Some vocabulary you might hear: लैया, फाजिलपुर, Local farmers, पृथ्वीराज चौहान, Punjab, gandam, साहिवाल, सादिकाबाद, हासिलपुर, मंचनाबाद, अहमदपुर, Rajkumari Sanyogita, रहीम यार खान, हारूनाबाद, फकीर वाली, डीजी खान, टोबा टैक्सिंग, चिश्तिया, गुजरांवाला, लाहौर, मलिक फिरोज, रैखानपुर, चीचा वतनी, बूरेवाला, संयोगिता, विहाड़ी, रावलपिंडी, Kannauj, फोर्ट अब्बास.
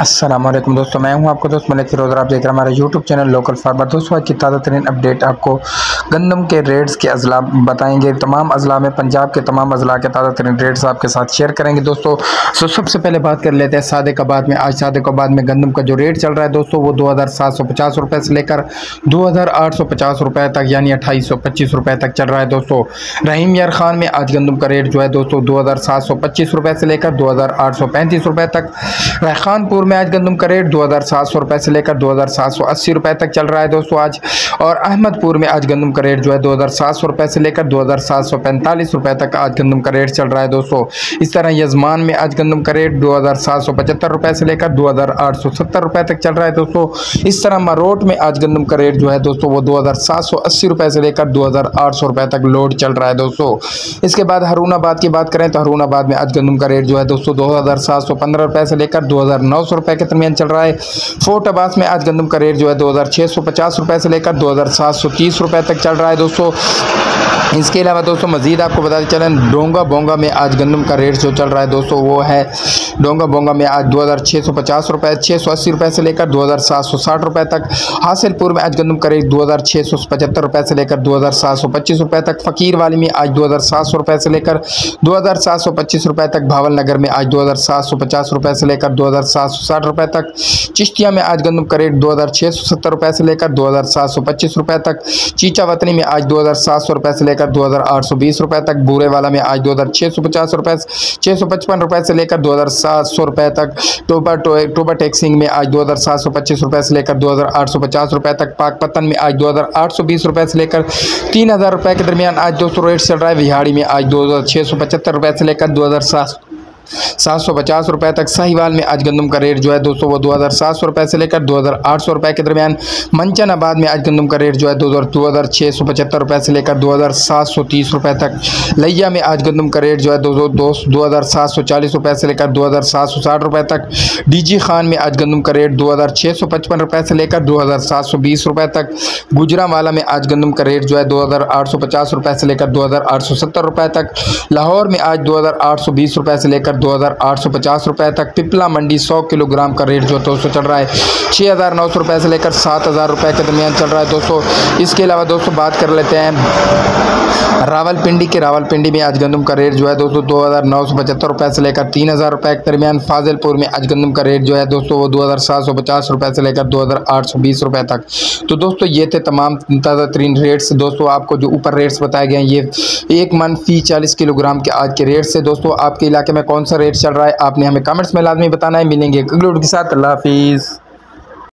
अस्सलाम वालेकुम दोस्तों, मैं हूं आपको दोस्त मलिक फिरोज और आप देख रहे हैं हमारा यूट्यूब चैनल लोकल फार्मर। दोस्तों आज की ताज़ा तरीन अपडेट आपको गंदम के रेट्स के अजला बताएंगे। तमाम अजला में पंजाब के तमाम अजला के ताज़ा तरीन रेट्स आपके साथ शेयर करेंगे दोस्तों। तो सबसे पहले बात कर लेते हैं सादिकाबाद में। आज सादिकाबाद में गंदम का जो रेट चल रहा है दोस्तों वो 2750 रुपये से लेकर 2850 रुपये तक यानी 2825 रुपये तक चल रहा है दोस्तों। रहीम यार खान में आज गंदम का रेट जो है दोस्तों 2725 रुपये से लेकर 2835 रुपये तक। रैखानपुर में आज गंदम का रेट 2700 रुपए से लेकर 2780 रुपए तक चल रहा है दोस्तों आज। और अहमदपुर में आज गंदम का रेट जो है 2700 रुपए से लेकर 2745 रुपए तक आज गंदम का रेट चल रहा है दोस्तों। इस तरह यजमान में आज गंदम का रेट 2775 रुपए से लेकर 2870 रुपए तक चल रहा है दोस्तों। इस तरह मरोट में आज गंदम का रेट जो है दोस्तों वो 2780 रुपए से लेकर 2800 रुपए तक लोड चल रहा है दोस्तों। इसके बाद हारूनाबाद की बात करें तो हारूनाबाद में आज गंदम का रेट जो है दोस्तों 2715 रुपए से लेकर 2900 रुपए के दरमियान चल रहा है। फोर्ट अब्बास में आज गंदम का रेट जो है 2650 रुपए से लेकर 2730 रुपए तक चल रहा है दोस्तों। इसके अलावा दोस्तों मजीद आपको बताते चलें डोंगा बोंगा में आज गंदम का रेट जो चल रहा है दोस्तों वो है डोंगा बोंगा में आज 2650 रुपए 680 रुपए से लेकर 2760 रुपए तक। हासिलपुर में आज गंदम का रेट 2675 रुपए से लेकर 2725 रुपए तक। फकीर वाली में आज 2700 रुपए से लेकर 2725 रुपए तक। भावलनगर में आज 2750 रुपए से लेकर 2760 रुपए तक। चिश्तिया में आज गंदम का रेट 2670 रुपए से लेकर 2725 रुपए तक। चीचा वतनी में आज 2700 रुपए से लेकर 2820 रुपए तक। बूरेवाला में आज 2650 रुपए 655 रुपए से लेकर 2700 रुपए तक। टोबा टैक्सिंग में आज 2725 रुपए से लेकर 2850 रुपए तक। पाकपतन में आज 2820 रुपए से लेकर 3000 रुपए के दरमियान आज दोस्तों रेट चल रहा है। विहाड़ी में आज 2675 रुपए से लेकर 2750 रुपए तक। साहिवाल में आज गंदम का रेट जो है दोस्तों वो 2700 रुपए से लेकर 2800 रुपए के दरमियान। मंचनाबाद में आज गंदम का रेट जो है 2675 रुपए से लेकर 2730 रुपए तक। लैया में आज गंदम का रेट जो है 2740 रुपए से लेकर 2760 रुपए तक। डीजी खान में आज गंदम का रेट 2655 रुपए से लेकर 2720 रुपए तक। गुजरांवाला में आज गंदम का रेट जो है 2850 रुपए से लेकर 2870 रुपए तक। लाहौर में आज 2820 रुपए से लेकर 2850 रुपए तक। पिपला मंडी 100 किलोग्राम का रेट जो दोस्तों चल रहा है 6900 रुपए से लेकर 7000 रुपए के दरमियान चल रहा है दोस्तों। इसके अलावा दोस्तों बात कर लेते हैं रावलपिंडी के। रावलपिंडी में आज गंदम का रेट जो है दोस्तों 2975 रुपए से लेकर 3000 रुपए के दरमियान। फाजिलपुर में आज गंदम का रेट जो है दोस्तों वो 2750 रुपए से लेकर 2820 रुपए तक। तो दोस्तों ये थे तमाम ताज़ा तरीन रेट्स दोस्तों। आपको जो ऊपर रेट्स बताए गए हैं ये एक मन फी 40 किलोग्राम के आज के रेट से। दोस्तों आपके इलाके में कौन सा रेट चल रहा है आपने हमें कमेंट्स में लाजमी बताना है। मिलेंगे अगले वीडियो के साथ। अल्लाह हाफिज़।